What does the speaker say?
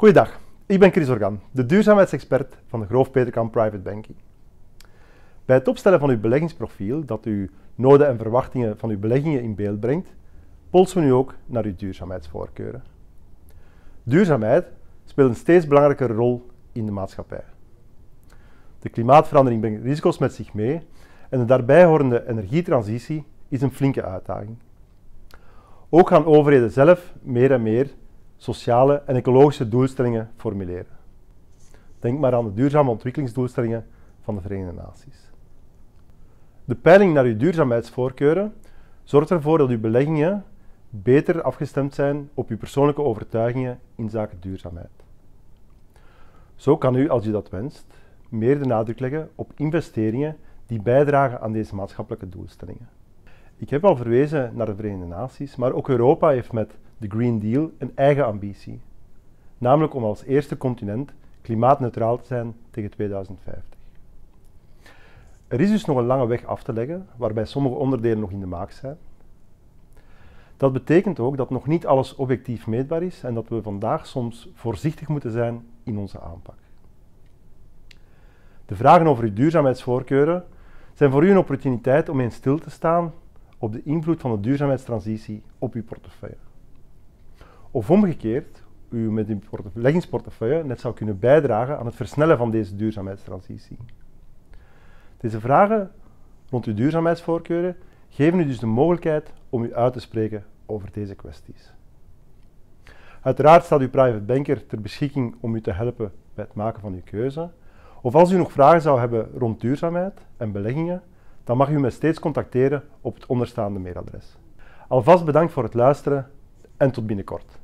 Goeiedag, ik ben Kris Organe, de duurzaamheidsexpert van Degroof Petercam Private Banking. Bij het opstellen van uw beleggingsprofiel, dat u noden en verwachtingen van uw beleggingen in beeld brengt, polsen we nu ook naar uw duurzaamheidsvoorkeuren. Duurzaamheid speelt een steeds belangrijkere rol in de maatschappij. De klimaatverandering brengt risico's met zich mee en de daarbij horende energietransitie is een flinke uitdaging. Ook gaan overheden zelf meer en meer sociale en ecologische doelstellingen formuleren. Denk maar aan de duurzame ontwikkelingsdoelstellingen van de Verenigde Naties. De peiling naar uw duurzaamheidsvoorkeuren zorgt ervoor dat uw beleggingen beter afgestemd zijn op uw persoonlijke overtuigingen inzake duurzaamheid. Zo kan u, als u dat wenst, meer de nadruk leggen op investeringen die bijdragen aan deze maatschappelijke doelstellingen. Ik heb al verwezen naar de Verenigde Naties, maar ook Europa heeft met de Green Deal een eigen ambitie. Namelijk om als eerste continent klimaatneutraal te zijn tegen 2050. Er is dus nog een lange weg af te leggen, waarbij sommige onderdelen nog in de maak zijn. Dat betekent ook dat nog niet alles objectief meetbaar is en dat we vandaag soms voorzichtig moeten zijn in onze aanpak. De vragen over uw duurzaamheidsvoorkeuren zijn voor u een opportuniteit om eens stil te staan op de invloed van de duurzaamheidstransitie op uw portefeuille. Of omgekeerd, u met uw beleggingsportefeuille net zou kunnen bijdragen aan het versnellen van deze duurzaamheidstransitie. Deze vragen rond uw duurzaamheidsvoorkeuren geven u dus de mogelijkheid om u uit te spreken over deze kwesties. Uiteraard staat uw private banker ter beschikking om u te helpen bij het maken van uw keuze. Of als u nog vragen zou hebben rond duurzaamheid en beleggingen, dan mag u mij steeds contacteren op het onderstaande mailadres. Alvast bedankt voor het luisteren en tot binnenkort.